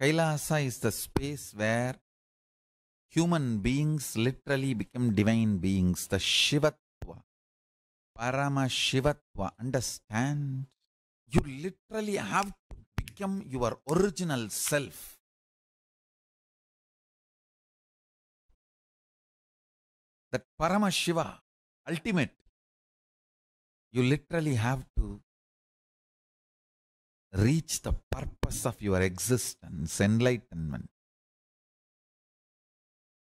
Kailasa is the space where human beings literally become divine beings. The Shivatva, Paramashivatva, understand? You literally have to become your original self. That Paramashiva, ultimate, you literally have to reach the purpose of your existence, enlightenment.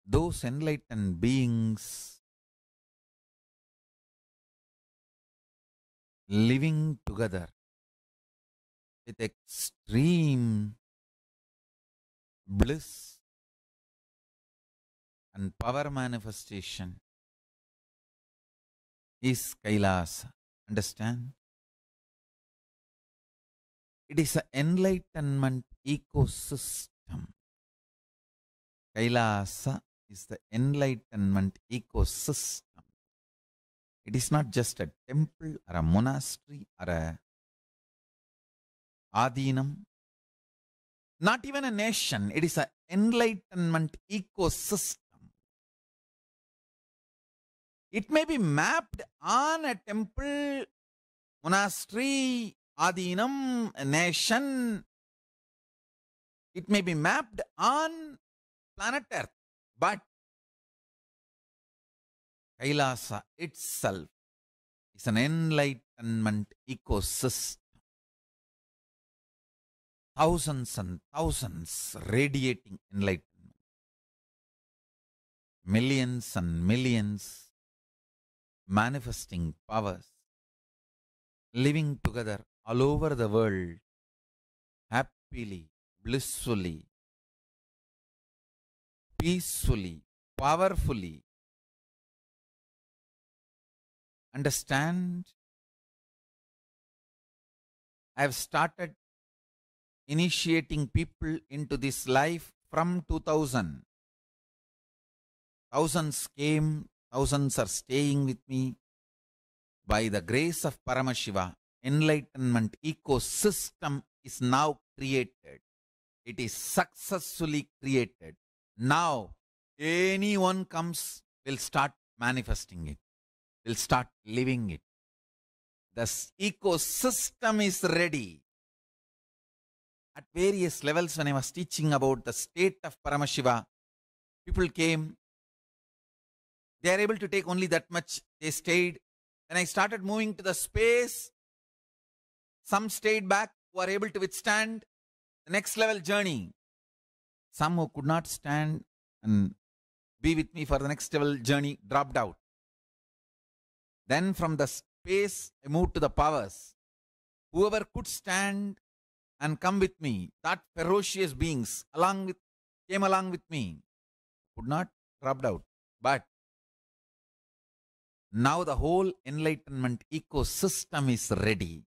Those enlightened beings living together with extreme bliss and power manifestation is Kailasa. Understand? It is an enlightenment ecosystem. Kailasa is the enlightenment ecosystem. It is not just a temple or a monastery or a Aadheenam. Not even a nation. It is an enlightenment ecosystem. It may be mapped on a temple, monastery, Aadheenam, a nation. It may be mapped on planet Earth, but Kailasa itself is an enlightenment ecosystem. Thousands and thousands radiating enlightenment. Millions and millions manifesting powers, living together all over the world, happily, blissfully, peacefully, powerfully. Understand? I have started initiating people into this life from 2000. Thousands came. Thousands are staying with me. By the grace of Paramashiva, enlightenment ecosystem is now created. It is successfully created. Now, anyone comes will start manifesting it, will start living it. The ecosystem is ready. At various levels, when I was teaching about the state of Paramashiva, people came. They are able to take only that much. They stayed. When I started moving to the space, some stayed back who are able to withstand the next level journey. Some who could not stand and be with me for the next level journey dropped out. Then from the space, I moved to the powers. Whoever could stand and come with me, that ferocious beings came along with me, could not, dropped out. But now the whole enlightenment ecosystem is ready.